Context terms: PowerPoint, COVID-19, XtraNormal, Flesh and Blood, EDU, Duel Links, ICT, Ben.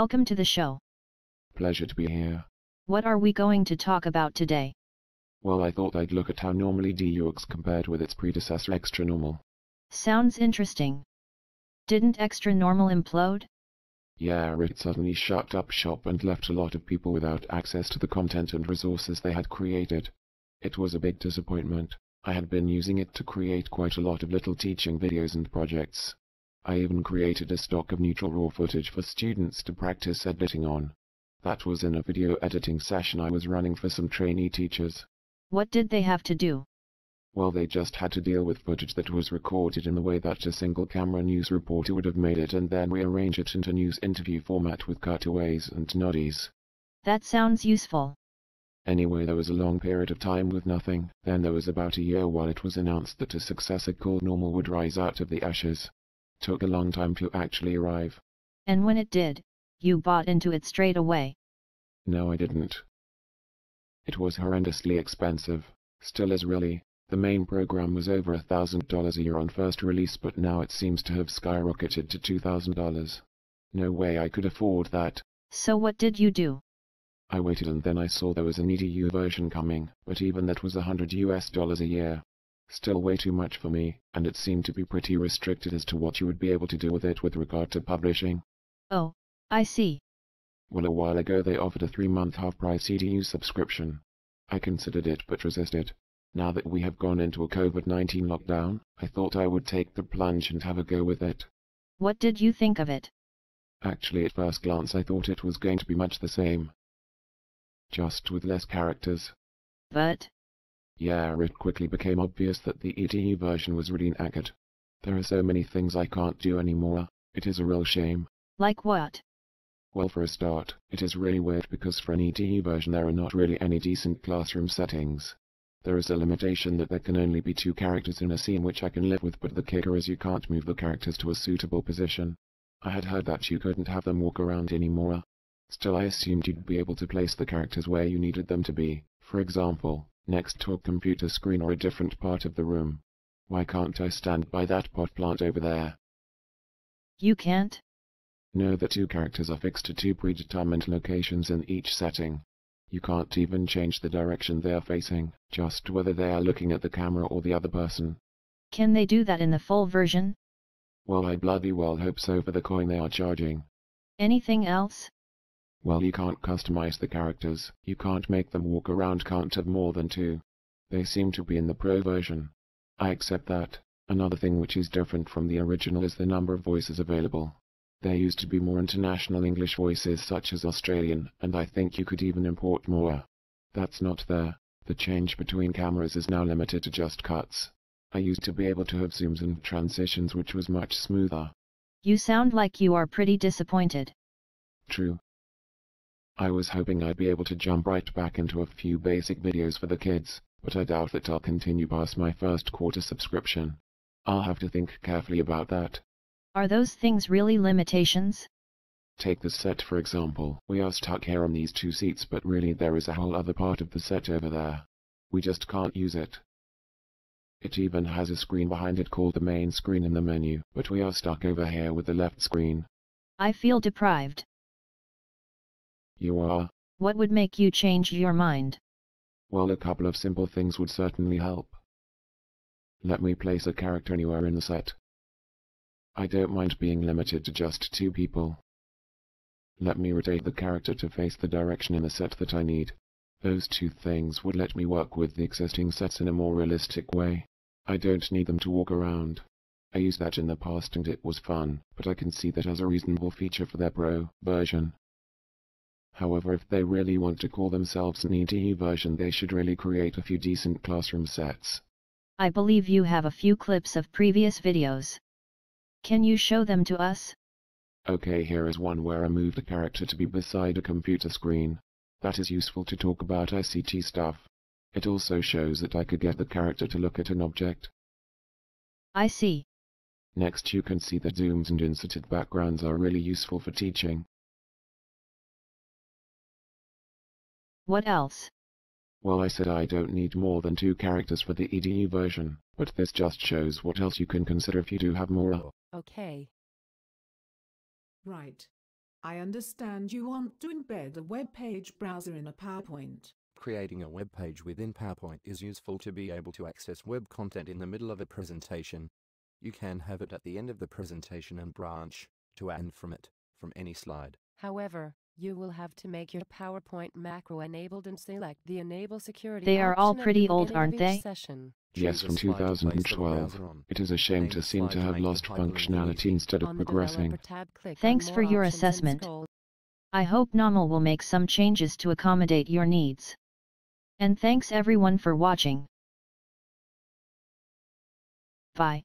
Welcome to the show. Pleasure to be here. What are we going to talk about today? Well, I thought I'd look at how normally DUX compared with its predecessor XtraNormal. Sounds interesting. Didn't XtraNormal implode? Yeah, it suddenly shut up shop and left a lot of people without access to the content and resources they had created. It was a big disappointment. I had been using it to create quite a lot of little teaching videos and projects. I even created a stock of neutral raw footage for students to practice editing on. That was in a video editing session I was running for some trainee teachers. What did they have to do? Well, they just had to deal with footage that was recorded in the way that a single camera news reporter would have made it and then rearrange it into news interview format with cutaways and noddies. That sounds useful. Anyway, there was a long period of time with nothing. Then there was about a year while it was announced that a successor called Normal would rise out of the ashes. Took a long time to actually arrive. And when it did, you bought into it straight away? No, I didn't. It was horrendously expensive, still is really. The main program was over $1,000 a year on first release, but now it seems to have skyrocketed to $2,000. No way I could afford that. So what did you do? I waited, and then I saw there was an EDU version coming, but even that was $100 a year. Still way too much for me, and it seemed to be pretty restricted as to what you would be able to do with it with regard to publishing. Oh, I see. Well, a while ago they offered a 3-month half-price EDU subscription. I considered it but resisted. Now that we have gone into a COVID-19 lockdown, I thought I would take the plunge and have a go with it. What did you think of it? Actually, at first glance I thought it was going to be much the same. Just with less characters. But? Yeah, it quickly became obvious that the EDU version was really inaccurate. There are so many things I can't do anymore. It is a real shame. Like what? Well, for a start, it is really weird because for an EDU version there are not really any decent classroom settings. There is a limitation that there can only be 2 characters in a scene, which I can live with, but the kicker is you can't move the characters to a suitable position. I had heard that you couldn't have them walk around anymore. Still, I assumed you'd be able to place the characters where you needed them to be, for example, next to a computer screen or a different part of the room. Why can't I stand by that pot plant over there? You can't? No, the 2 characters are fixed to 2 predetermined locations in each setting. You can't even change the direction they are facing, just whether they are looking at the camera or the other person. Can they do that in the full version? Well, I bloody well hope so for the coin they are charging. Anything else? Well, you can't customize the characters, you can't make them walk around, can't have more than 2. They seem to be in the pro version. I accept that. Another thing which is different from the original is the number of voices available. There used to be more international English voices such as Australian, and I think you could even import more. That's not there. The change between cameras is now limited to just cuts. I used to be able to have zooms and transitions, which was much smoother. You sound like you are pretty disappointed. True. I was hoping I'd be able to jump right back into a few basic videos for the kids, but I doubt that I'll continue past my first quarter subscription. I'll have to think carefully about that. Are those things really limitations? Take the set for example. We are stuck here on these 2 seats, but really there is a whole other part of the set over there. We just can't use it. It even has a screen behind it called the main screen in the menu, but we are stuck over here with the left screen. I feel deprived. You are? What would make you change your mind? Well, a couple of simple things would certainly help. Let me place a character anywhere in the set. I don't mind being limited to just 2 people. Let me rotate the character to face the direction in the set that I need. Those 2 things would let me work with the existing sets in a more realistic way. I don't need them to walk around. I used that in the past and it was fun, but I can see that as a reasonable feature for their pro version. However, if they really want to call themselves an EDU version, they should really create a few decent classroom sets. I believe you have a few clips of previous videos. Can you show them to us? Okay, here is one where I moved a character to be beside a computer screen. That is useful to talk about ICT stuff. It also shows that I could get the character to look at an object. I see. Next, you can see that zooms and inserted backgrounds are really useful for teaching. What else? Well, I said I don't need more than 2 characters for the EDU version, but this just shows what else you can consider if you do have more. Okay. Right. I understand you want to embed a web page browser in a PowerPoint. Creating a web page within PowerPoint is useful to be able to access web content in the middle of a presentation. You can have it at the end of the presentation and branch to and from it, from any slide. However, you will have to make your PowerPoint macro enabled and select the Enable Security. They are all pretty old, aren't they? Yes, from 2012. It is a shame to seem to have lost functionality instead of progressing. Thanks for your assessment. I hope XtraNormal will make some changes to accommodate your needs. And thanks everyone for watching. Bye.